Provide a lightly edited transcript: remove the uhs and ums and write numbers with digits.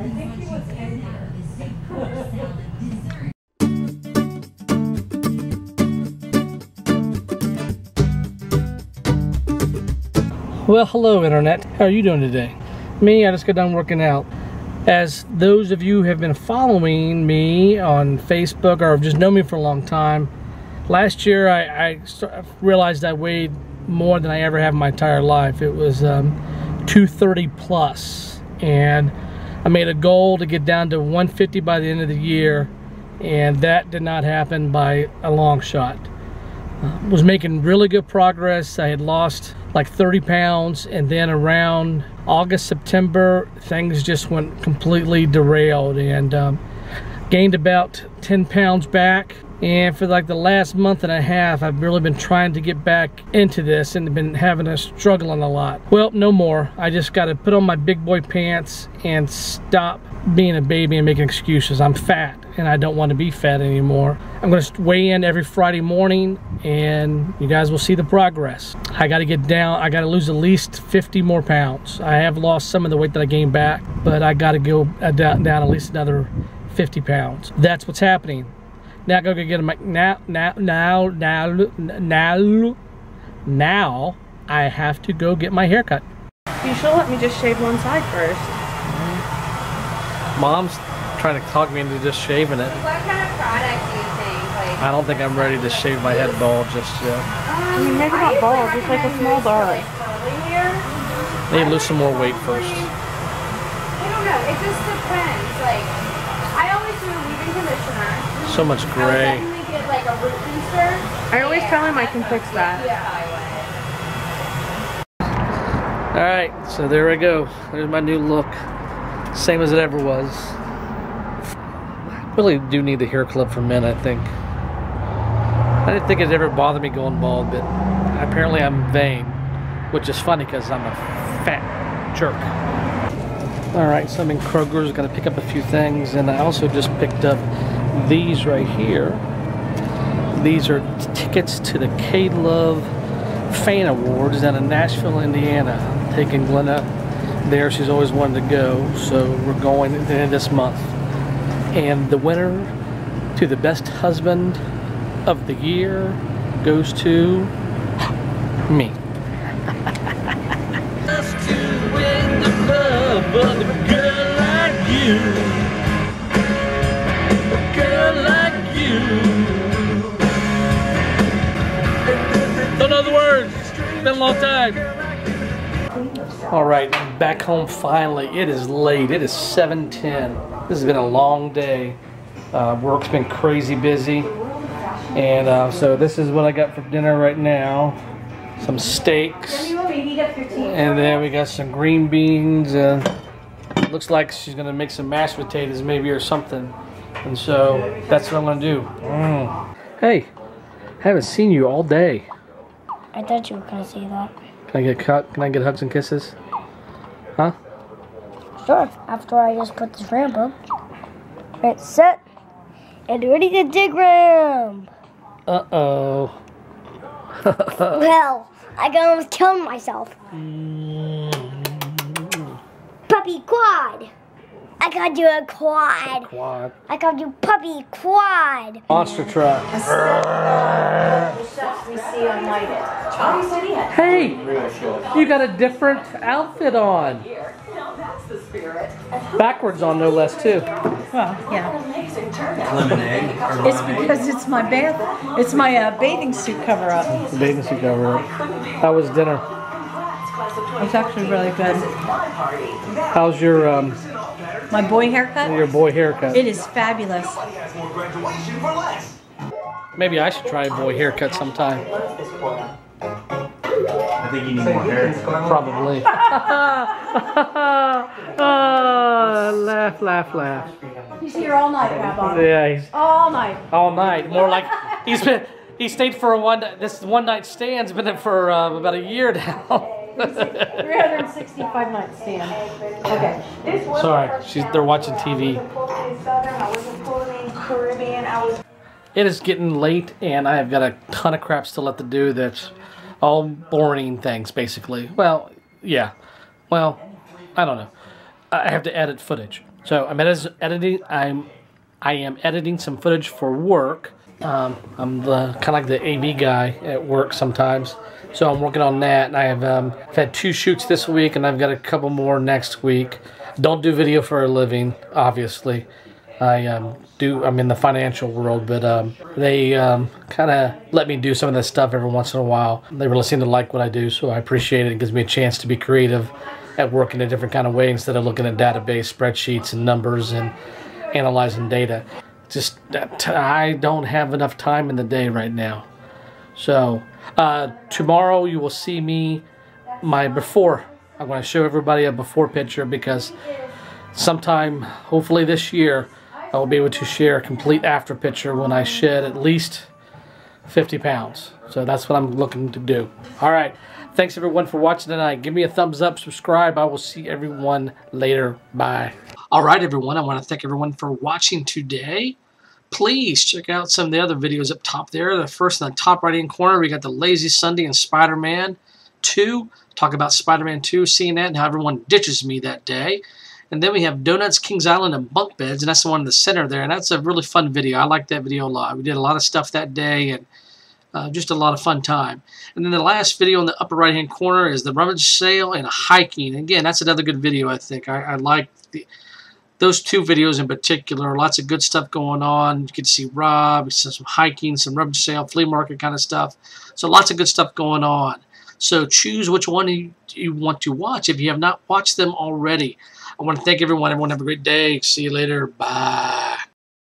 I think he was in there. Well, hello internet. How are you doing today? Me, I just got done working out. As those of you who have been following me on Facebook or have just known me for a long time, last year I realized I weighed more than I ever have in my entire life. It was 230 plus, and I made a goal to get down to 150 by the end of the year, and that did not happen by a long shot. Was making really good progress. I had lost like 30 pounds, and then around August, September, things just went completely derailed, and gained about 10 pounds back. And for like the last month and a half, I've really been trying to get back into this and been having a struggling a lot. Well, no more. I just got to put on my big boy pants and stop being a baby and making excuses. I'm fat and I don't want to be fat anymore. I'm going to weigh in every Friday morning and you guys will see the progress. I got to get down. I got to lose at least 50 more pounds. I have lost some of the weight that I gained back, but I got to go down at least another 50 pounds. That's what's happening. Now go get my now I have to go get my haircut. You should let me just shave one side first. Mm-hmm. Mom's trying to talk me into just shaving it. What kind of product do you think? Like, I don't think I'm ready to shave my head bald just yet. I mean, maybe not bald, just like a small dart. Need to lose some more weight first. I don't know. It just depends. Like, I always do a leave-in conditioner. So much gray. I always tell him I can fix that. Yeah, I would. Alright, so there I go. There's my new look. Same as it ever was. I really do need the hair club for men, I think. I didn't think it ever bothered me going bald, but apparently I'm vain. Which is funny because I'm a fat jerk. Alright, so I'm in Kroger's, gonna pick up a few things, and I also just picked up these right here. These are tickets to the K-Love Fan Awards down in Nashville, Indiana. I'm taking Glenna there. She's always wanted to go, so we're going at the end of this month. And the winner to the best husband of the year goes to me. Just to win the love of a girl like you. Don't know the words. It's been a long time. All right, back home finally. It is late. It is 7:10. This has been a long day. Work's been crazy busy, and so this is what I got for dinner right now. Some steaks, and then we got some green beans. Looks like she's gonna make some mashed potatoes, maybe, or something. And so that's what I'm gonna do. Hey, I haven't seen you all day. I thought you were gonna say that. Can I get hugs and kisses? Huh? Sure. After I just put this ramp up, it's set, and ready to dig ramp. Uh-oh. Well, I can almost kill myself. Puppy quad. I gotta do a quad. I gotta do puppy quad. Monster truck. Hey, you got a different outfit on. Backwards on, no less, too. Well, yeah. Lemonade. It's because it's my bath. It's my bathing suit cover up. Bathing suit cover up. How was dinner? It's actually really good. How's your my boy haircut? Your boy haircut. It is fabulous. Maybe I should try a boy haircut sometime. I think you need more hair. Probably. Laugh, laugh, laugh. He's here all night, Rabbi. Yeah, he's all night. All night. More like he's been. He stayed for this one night stand's been for about a year now. 365 night stand. Okay. Sorry, they're watching TV. It is getting late, and I have got a ton of crap still left to do. That's all boring things, basically. Well, yeah. Well, I don't know. I have to edit footage. So I'm editing. I am editing some footage for work. I'm the kind of like the AV guy at work sometimes, so I'm working on that. And I have I've had 2 shoots this week, and I've got a couple more next week. Don't do video for a living, obviously. I do. I'm in the financial world, but they kind of let me do some of that stuff every once in a while. They really seem to like what I do, so I appreciate it. It gives me a chance to be creative at work in a different kind of way instead of looking at database spreadsheets and numbers and analyzing data. Just I don't have enough time in the day right now. So tomorrow you will see me my before. I want to show everybody a before picture because sometime, hopefully this year, I will be able to share a complete after picture when I shed at least 50 pounds. So that's what I'm looking to do. All right. Thanks everyone for watching tonight. Give me a thumbs up, subscribe. I will see everyone later. Bye. All right, everyone. I want to thank everyone for watching today. Please check out some of the other videos up top there. The first in the top right-hand corner, we got the Lazy Sunday and Spider-Man 2. Talk about Spider-Man 2, CNN, and how everyone ditches me that day. And then we have Donuts, Kings Island, and Bunk Beds, and that's the one in the center there. And that's a really fun video. I like that video a lot. We did a lot of stuff that day, and just a lot of fun time. And then the last video in the upper right-hand corner is the rummage sale and hiking. Again, that's another good video, I think. I like those 2 videos in particular. Lots of good stuff going on. You can see Rob, some hiking, some rummage sale, flea market kind of stuff. So lots of good stuff going on. So choose which one you want to watch if you have not watched them already. I want to thank everyone. Everyone have a great day. See you later. Bye.